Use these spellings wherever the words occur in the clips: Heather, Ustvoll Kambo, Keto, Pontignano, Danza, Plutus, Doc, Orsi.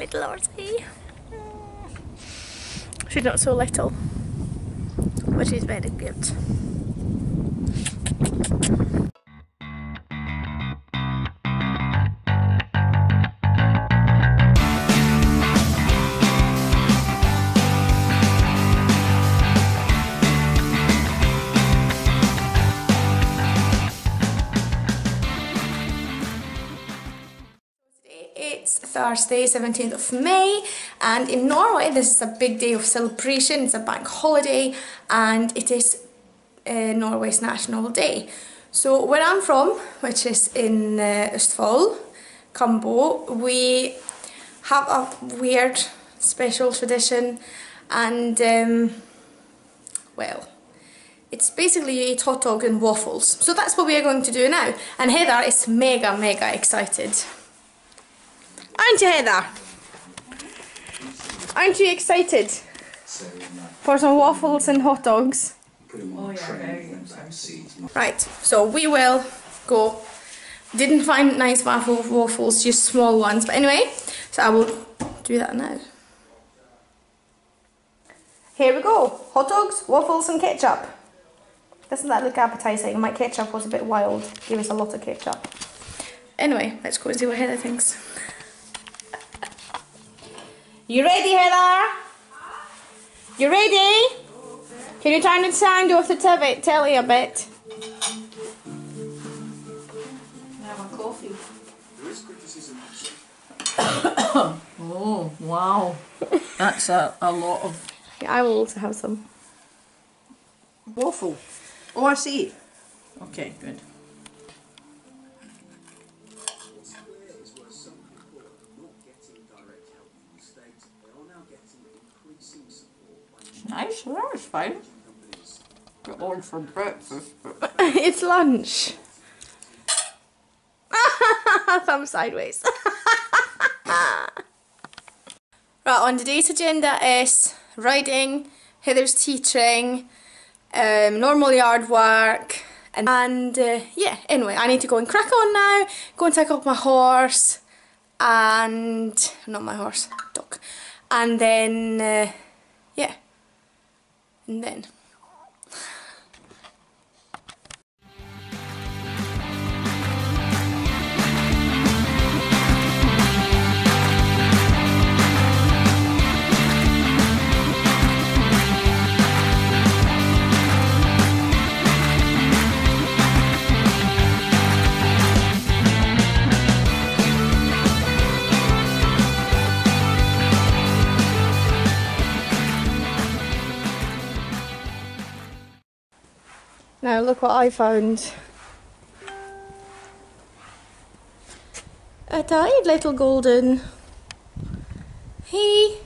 little Orsi. She's not so little, but she's very cute. Thursday, 17th of May, and in Norway this is a big day of celebration. It's a bank holiday and it is Norway's national day. So where I'm from, which is in Ustvoll Kambo, we have a weird special tradition, and well, it's basically you eat hot dogs and waffles. So that's what we are going to do now, and Heather is mega excited. Aren't you, Heather? Aren't you excited for some waffles and hot dogs? Right, so we will go. Didn't find nice waffles, just small ones. But anyway, so I will do that now. Here we go. Hot dogs, waffles and ketchup. Doesn't that look appetizing? My ketchup was a bit wild. Gave us a lot of ketchup. Anyway, let's go and see what Heather thinks. You ready, Heather? You ready? Can you turn the sound off the telly a bit? Now my coffee. There is criticism. Oh, wow. That's a lot of... Yeah, I will also have some. Waffle. Oh, I see it. Okay, good. Nice, that was fine. Got on for breakfast. It's lunch. Thumb sideways. Right, on today's agenda is riding, Heather's teaching, normal yard work, and yeah, anyway, I need to go and crack on now, go and take up my horse, and, not my horse, Doc, and then, yeah. And then... Now look what I found. A tired little golden. Hey.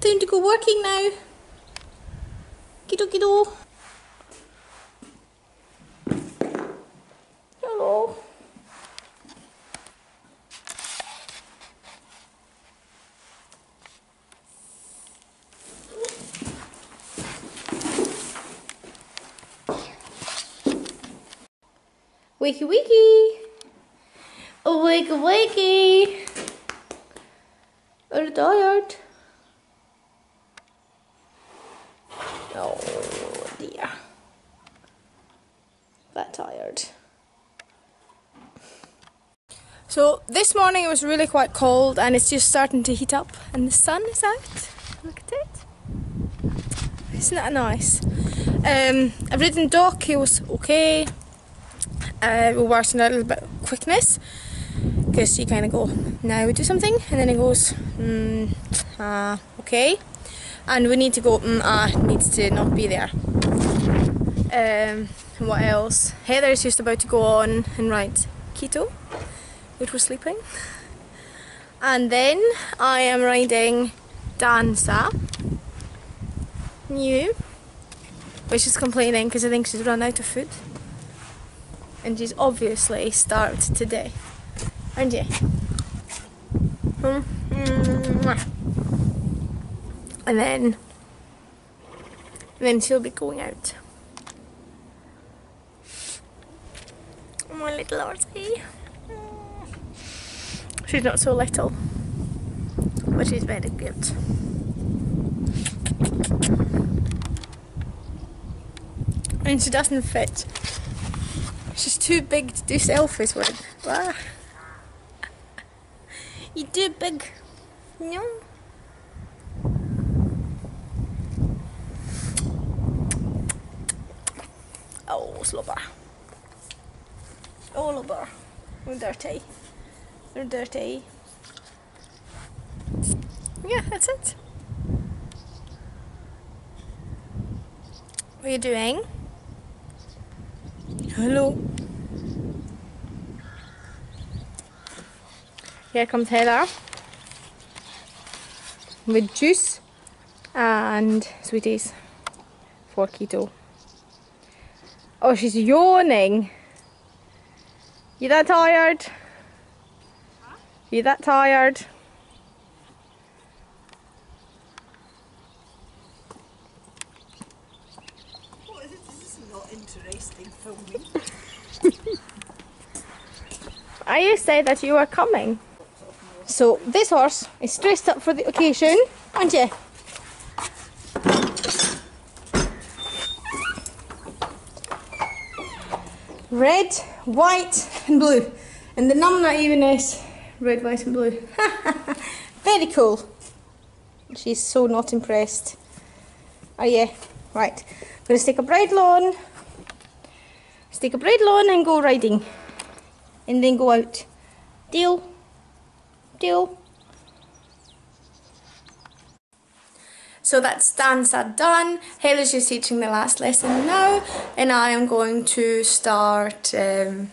Time to go working now. Keto, keto. Hello. Wakey wakey! Wakey wakey! Are you tired? Oh dear. That tired. So this morning it was really quite cold and it's just starting to heat up and the sun is out. Look at it. Isn't that nice? I've ridden Doc, he was okay. We worsened out a little bit of quickness because you kind of go, now we do something, and then it goes, okay, and we need to go, needs to not be there. What else? Heather is just about to go on and ride Keto, which was sleeping, and then I am riding Danza, new, which is complaining because I think she's run out of food. And she's obviously starved today, aren't you? And then she'll be going out. My little Orsi. She's not so little, but she's very cute. And she doesn't fit. She's too big to do selfies with. Blah. You're too big. No. Oh, slobber. All over. They're dirty. They're dirty. Yeah, that's it. What are you doing? Hello. Here comes Heather with juice and sweeties for keto. Oh, she's yawning. You that tired? Huh? You that tired? What is it? This is not interesting for me. I used to say that you were coming. So this horse is dressed up for the occasion, aren't you? Red, white and blue. And the num that even is red, white and blue. Very cool. She's so not impressed. Oh yeah, right. I'm going to stick a bridle on. Stick a bridle on and go riding. And then go out. Deal. So that's Danza done. Heather's just teaching the last lesson now, and I am going to start. Oh,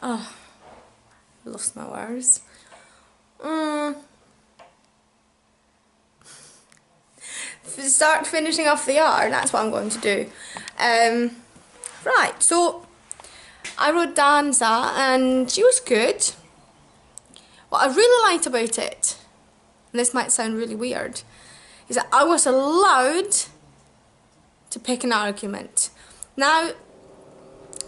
I lost my words. Start finishing off the yarn. That's what I'm going to do. Right. So I rode Danza, and she was good. What I really liked about it, and this might sound really weird, is that I was allowed to pick an argument. Now,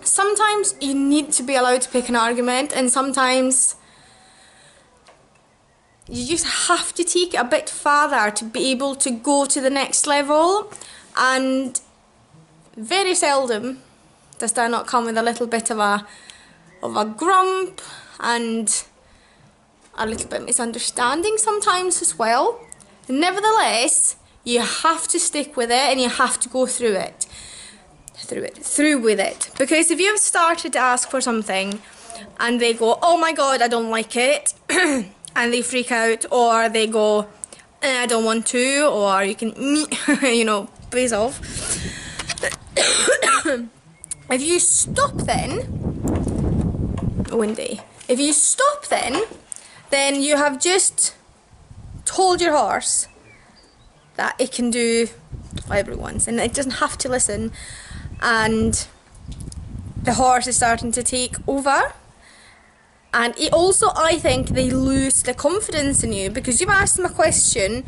sometimes you need to be allowed to pick an argument, and sometimes you just have to take it a bit further to be able to go to the next level. And very seldom does that not come with a little bit of a grump and a little bit misunderstanding sometimes as well. Nevertheless, you have to stick with it and you have to go through with it. Because if you've started to ask for something and they go, oh my god, I don't like it, and they freak out, or they go, I don't want to, or you can, you know, buzz off. If you stop then, windy, if you stop then you have just told your horse that it can do whatever it wants and it doesn't have to listen, and the horse is starting to take over. And it also, I think, they lose the confidence in you, because you've asked them a question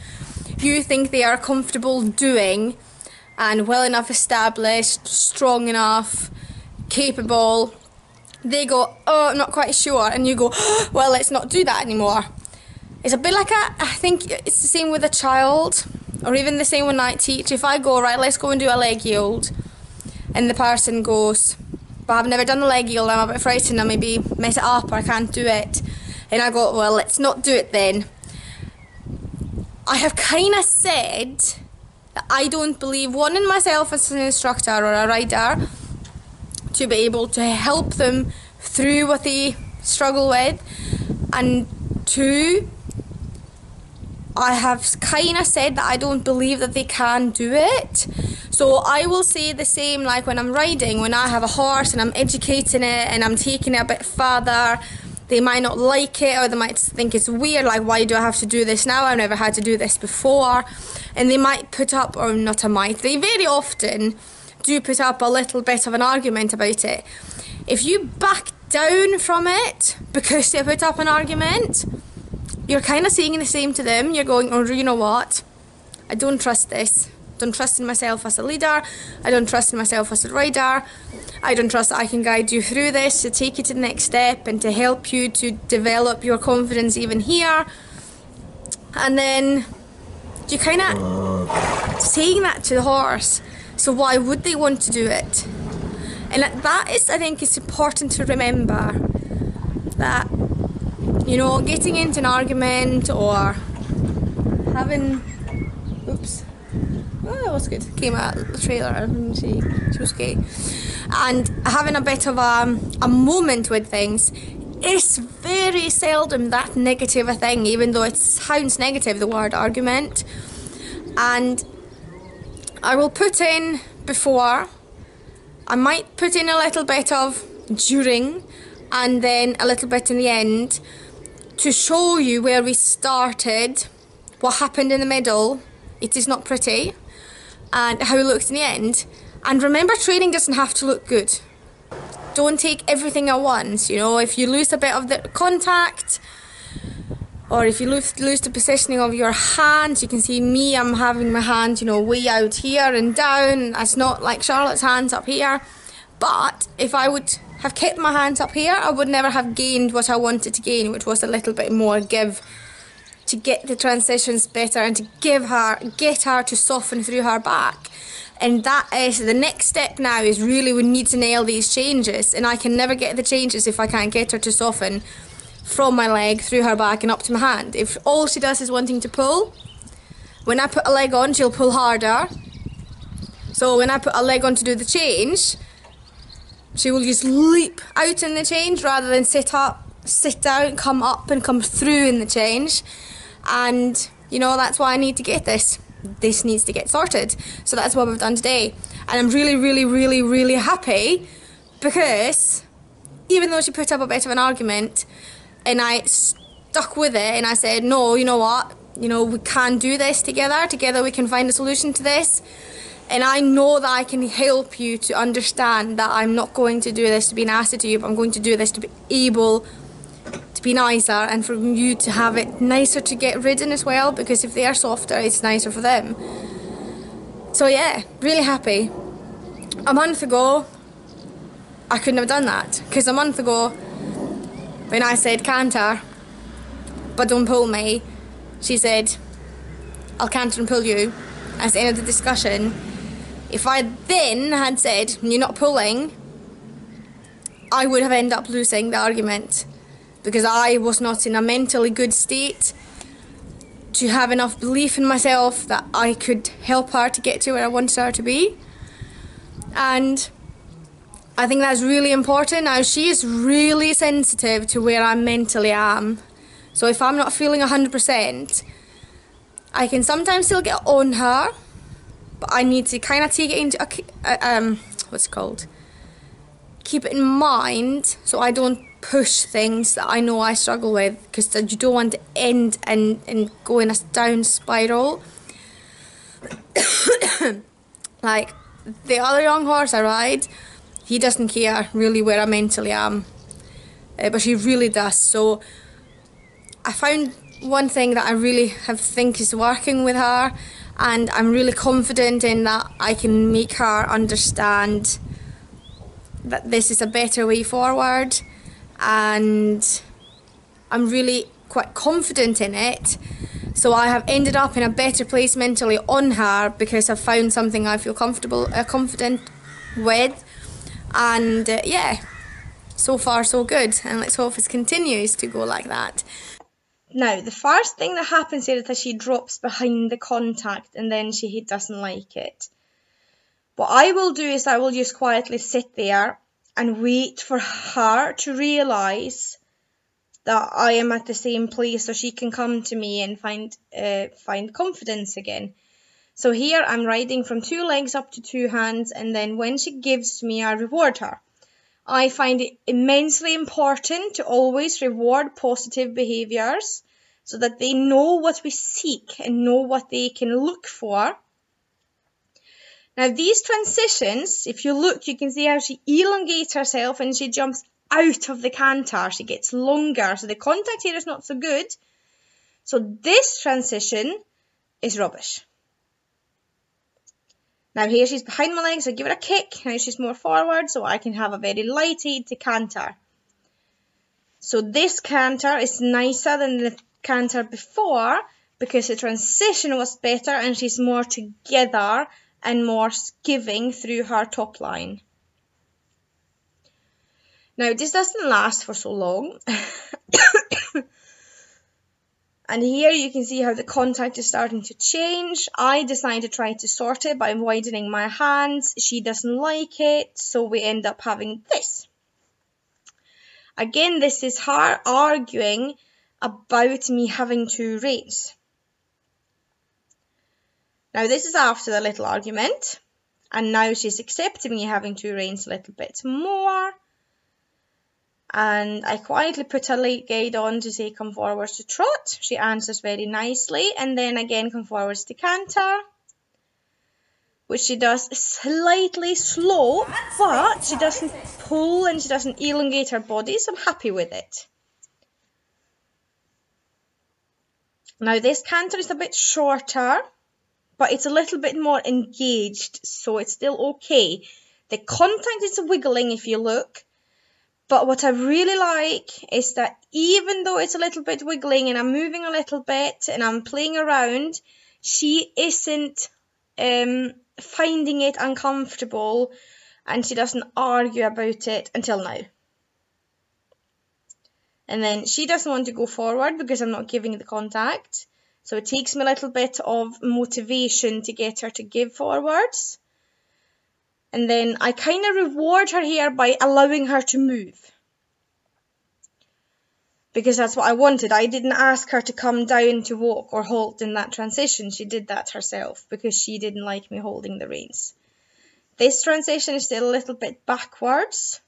you think they are comfortable doing and well enough established, strong enough, capable. They go, oh, I'm not quite sure, and you go, oh, well, let's not do that anymore. It's a bit like I think it's the same with a child, or even the same when I teach. If I go, right, let's go and do a leg yield, and the person goes, but I've never done the leg yield, I'm a bit frightened, I maybe mess it up, or I can't do it. And I go, well, let's not do it then. I have kind of said that I don't believe, one, in myself as an instructor or a rider, to be able to help them through what they struggle with, and two, I have kind of said that I don't believe that they can do it. So I will say the same, like when I'm riding, when I have a horse and I'm educating it and I'm taking it a bit further, they might not like it, or they might think it's weird, like, why do I have to do this now, I've never had to do this before. And they might put up, or not a might, they very often do put up a little bit of an argument about it. If you back down from it because they put up an argument, you're kind of saying the same to them. You're going, oh, you know what, I don't trust this. I don't trust in myself as a leader. I don't trust in myself as a rider. I don't trust that I can guide you through this to take you to the next step and to help you to develop your confidence even here. And then you kind of saying that to the horse, so why would they want to do it? And that is, I think, it's important to remember that, you know, getting into an argument or having, oops, oh, that was good, came out the trailer, I didn't see, she was okay. And having a bit of a moment with things, it's very seldom that negative a thing, even though it sounds negative, the word argument. And I will put in before, I might put in a little bit of during, and then a little bit in the end, to show you where we started, what happened in the middle, it is not pretty, and how it looked in the end. And remember, training doesn't have to look good. Don't take everything at once, you know, if you lose a bit of the contact, or if you lose the positioning of your hands, you can see me, I'm having my hand, you know, way out here and down. It's not like Charlotte's hands up here. But if I would have kept my hands up here, I would never have gained what I wanted to gain, which was a little bit more give, to get the transitions better and to give her, get her to soften through her back. And that is, the next step now is really we need to nail these changes, and I can never get the changes if I can't get her to soften from my leg, through her back and up to my hand. If all she does is wanting to pull, when I put a leg on, she'll pull harder. So when I put a leg on to do the change, she will just leap out in the change rather than sit up, sit down, come up and come through in the change. And, you know, that's why I need to get this. This needs to get sorted. So that's what we've done today. And I'm really, really, really, really happy, because even though she put up a bit of an argument and I stuck with it and I said, no, you know what, you know, we can do this together. Together we can find a solution to this. And I know that I can help you to understand that I'm not going to do this to be nasty to you, but I'm going to do this to be able to be nicer, and for you to have it nicer to get ridden as well, because if they are softer, it's nicer for them. So yeah, really happy. A month ago, I couldn't have done that, because a month ago, when I said canter, but don't pull me, she said, I'll canter and pull you. That's the end of the discussion. If I then had said, you're not pulling, I would have ended up losing the argument, because I was not in a mentally good state to have enough belief in myself that I could help her to get to where I wanted her to be. And I think that's really important. Now, she is really sensitive to where I mentally am. So if I'm not feeling 100%, I can sometimes still get on her, but I need to kind of take it into, what's it called? Keep it in mind, so I don't push things that I know I struggle with, because you don't want to end and go in a down spiral. Like the other young horse I ride, he doesn't care really where I mentally am, but she really does. So I found one thing that I really think is working with her, and I'm really confident in that I can make her understand that this is a better way forward, and I'm really quite confident in it. So I have ended up in a better place mentally on her, because I've found something I feel confident with. And yeah, so far so good, and let's hope it continues to go like that. Now, the first thing that happens here is that she drops behind the contact, and then she doesn't like it. What I will do is I will just quietly sit there and wait for her to realise that I am at the same place, so she can come to me and find confidence again. So here I'm riding from two legs up to two hands, and then when she gives to me, I reward her. I find it immensely important to always reward positive behaviours, so that they know what we seek and know what they can look for. Now these transitions, if you look, you can see how she elongates herself and she jumps out of the canter. She gets longer, so the contact here is not so good. So this transition is rubbish. Now here she's behind my legs, I give her a kick, now she's more forward so I can have a very lighted to canter. So this canter is nicer than the canter before because the transition was better and she's more together and more giving through her top line. Now this doesn't last for so long. And here you can see how the contact is starting to change. I decide to try to sort it by widening my hands. She doesn't like it, so we end up having this. Again, this is her arguing about me having to raise. Now this is after the little argument, and now she's accepting me having to range a little bit more. And I quietly put her leg guide on to say come forwards to trot. She answers very nicely, and then again come forwards to canter, which she does slightly slow, but she doesn't pull and she doesn't elongate her body, so I'm happy with it. Now this canter is a bit shorter, but it's a little bit more engaged, so it's still okay. The contact is wiggling if you look, but what I really like is that even though it's a little bit wiggling and I'm moving a little bit and I'm playing around, she isn't finding it uncomfortable and she doesn't argue about it until now. And then she doesn't want to go forward because I'm not giving the contact. So it takes me a little bit of motivation to get her to give forwards. And then I kind of reward her here by allowing her to move, because that's what I wanted. I didn't ask her to come down to walk or halt in that transition. She did that herself because she didn't like me holding the reins. This transition is still a little bit backwards.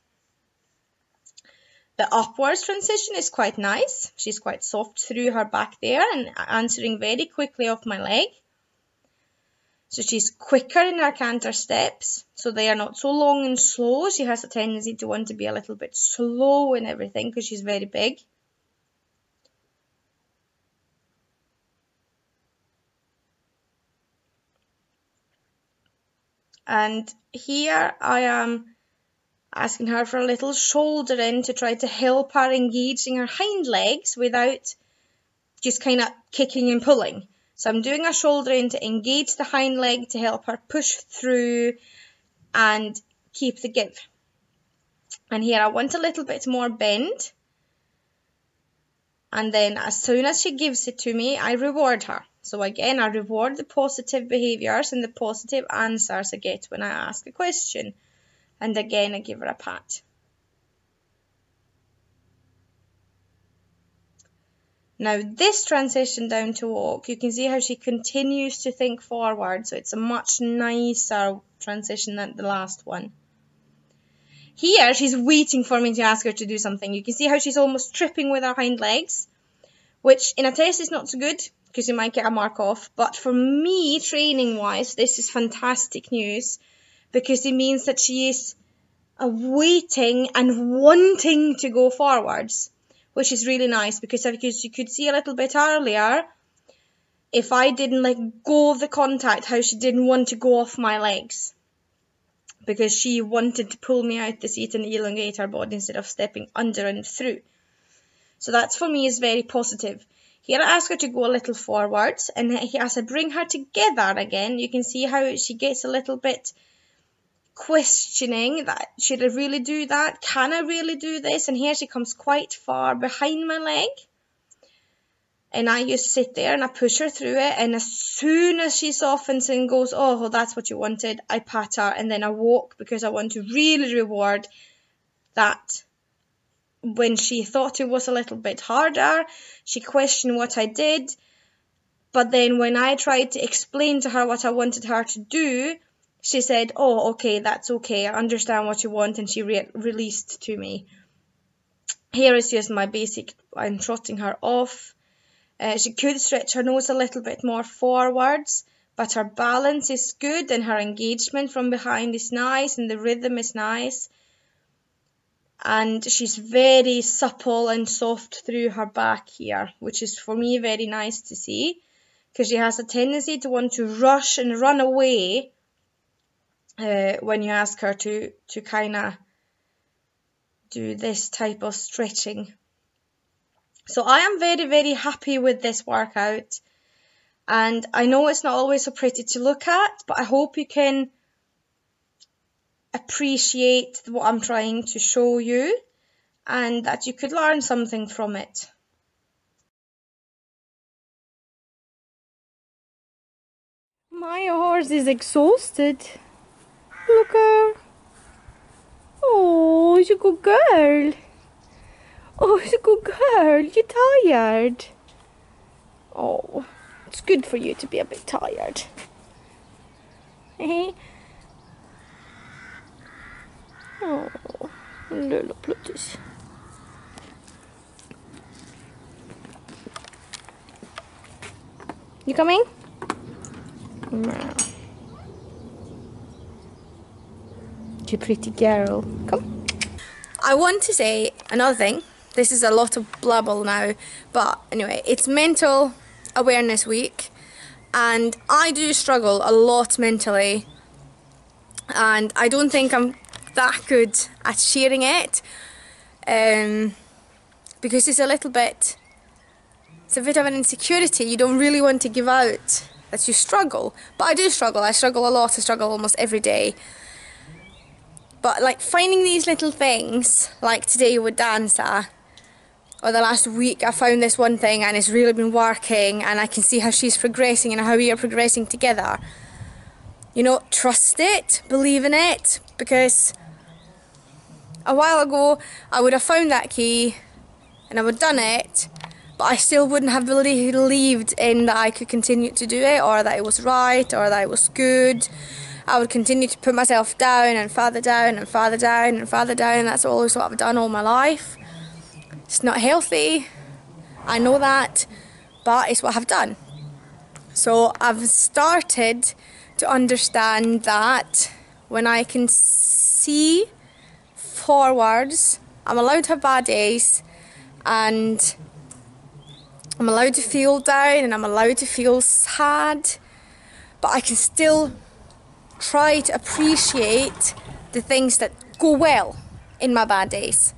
The upwards transition is quite nice. She's quite soft through her back there and answering very quickly off my leg. So she's quicker in her canter steps, so they are not so long and slow. She has a tendency to want to be a little bit slow and everything because she's very big. And here I am asking her for a little shoulder in to try to help her engaging her hind legs without just kind of kicking and pulling. So I'm doing a shoulder in to engage the hind leg to help her push through and keep the give. And here I want a little bit more bend. And then as soon as she gives it to me, I reward her. So again, I reward the positive behaviors and the positive answers I get when I ask a question. And again, I give her a pat. Now this transition down to walk, you can see how she continues to think forward. So it's a much nicer transition than the last one. Here, she's waiting for me to ask her to do something. You can see how she's almost tripping with her hind legs, which in a test is not so good because you might get a mark off. But for me, training-wise, this is fantastic news, because it means that she is waiting and wanting to go forwards, which is really nice, because you could see a little bit earlier, if I didn't let go of the contact, how she didn't want to go off my legs, because she wanted to pull me out the seat and elongate her body instead of stepping under and through. So that for me is very positive. Here I ask her to go a little forwards, and as I bring her together again, you can see how she gets a little bit questioning that, should I really do that? Can I really do this? And here she comes quite far behind my leg, and I just sit there and I push her through it, and as soon as she softens and goes, oh well, that's what you wanted, I pat her, and then I walk, because I want to really reward that. When she thought it was a little bit harder, she questioned what I did, but then when I tried to explain to her what I wanted her to do, she said, oh, okay, that's okay, I understand what you want, and she released to me. Here is just my basic, I'm trotting her off. She could stretch her nose a little bit more forwards, but her balance is good, and her engagement from behind is nice, and the rhythm is nice. And she's very supple and soft through her back here, which is for me very nice to see, because she has a tendency to want to rush and run away when you ask her to kind of do this type of stretching. So I am very, very happy with this workout. And I know it's not always so pretty to look at, but I hope you can appreciate what I'm trying to show you and that you could learn something from it. My horse is exhausted. Look her. Oh, she's a good girl. Oh, she's a good girl. You're tired. Oh, it's good for you to be a bit tired. Hey. Oh, little plutus. You coming? No. You pretty girl. Come. I want to say another thing. This is a lot of blabble now, but anyway, it's mental awareness week, and I do struggle a lot mentally, and I don't think I'm that good at sharing it, because it's a bit of an insecurity. You don't really want to give out that you struggle, but I do struggle. I struggle a lot. I struggle almost every day. But like finding these little things, like today with Danza, or the last week I found this one thing and it's really been working, and I can see how she's progressing and how we are progressing together. You know, trust it, believe in it, because a while ago I would have found that key and I would have done it, but I still wouldn't have believed in that I could continue to do it, or that it was right, or that it was good. I would continue to put myself down and further down and further down and further down, and that's always what I've done all my life. It's not healthy, I know that, but it's what I've done. So I've started to understand that when I can see forwards, I'm allowed to have bad days, and I'm allowed to feel down, and I'm allowed to feel sad, but I can still try to appreciate the things that go well in my bad days.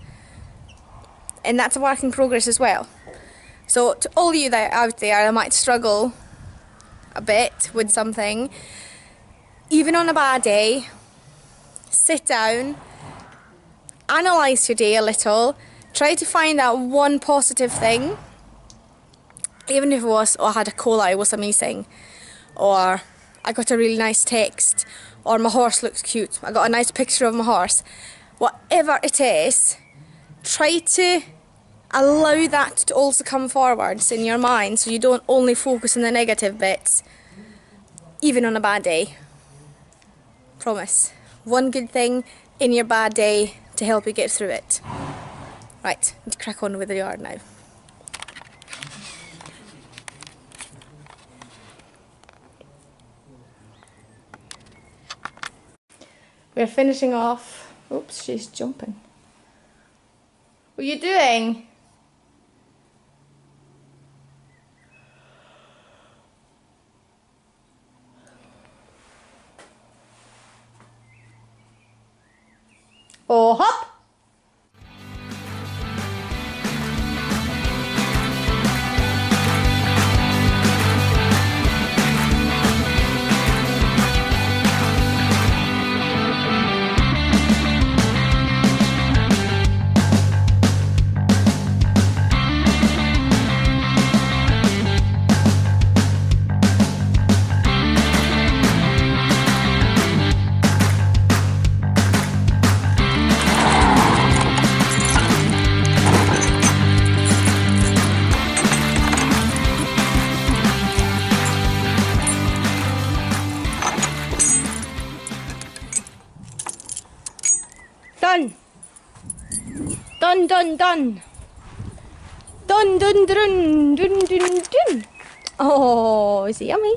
And that's a work in progress as well. So to all you that are out there that might struggle a bit with something, even on a bad day, sit down, analyse your day a little, try to find that one positive thing, even if it was, oh, I had a cola, it was amazing, or I got a really nice text, or my horse looks cute, I got a nice picture of my horse. Whatever it is, try to allow that to also come forwards in your mind, so you don't only focus on the negative bits, even on a bad day. Promise. One good thing in your bad day to help you get through it. Right, I need to crack on with the yard now. We're finishing off. Oops, she's jumping. What are you doing? Oh, hop! Dun dun dun. Dun dun dun dun dun dun. Oh, is it yummy?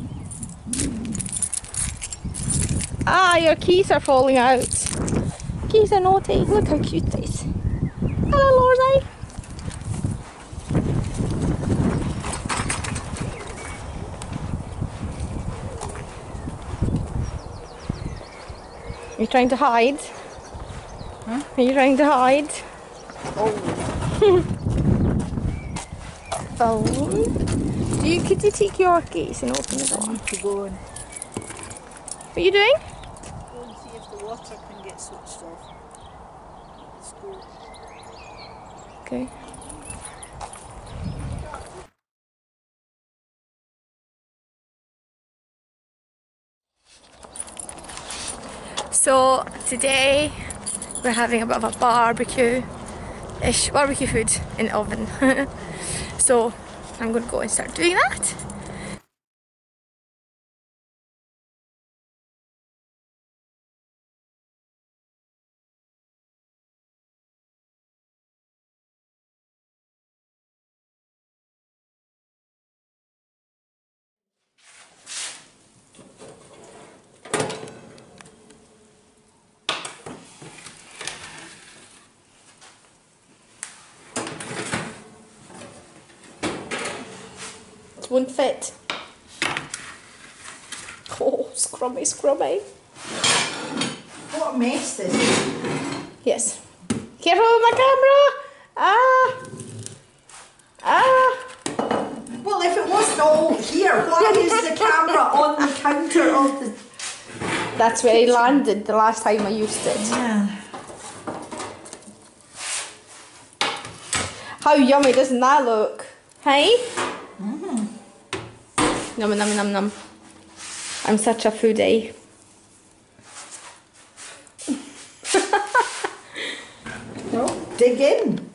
Ah, your keys are falling out. Keys are naughty. Look how cute it is. Hello, Orsi. trying to hide? Huh? Are you trying to hide? Oh. Oh. Could you take your keys and open the door? I need to go in. What are you doing? Go and see if the water can get switched off. Let's go. Okay. So today we're having a bit of a barbecue food in the oven. So I'm going to go and start doing that. Won't fit. Oh, scrummy, scrummy. What a mess this is. Yes. Careful with my camera! Ah! Ah! Well, if it wasn't all here, why is the camera on the counter of the... That's where it landed the last time I used it. Yeah. How yummy doesn't that look? Hey? Nom nom nom nom. I'm such a foodie. Well, dig in.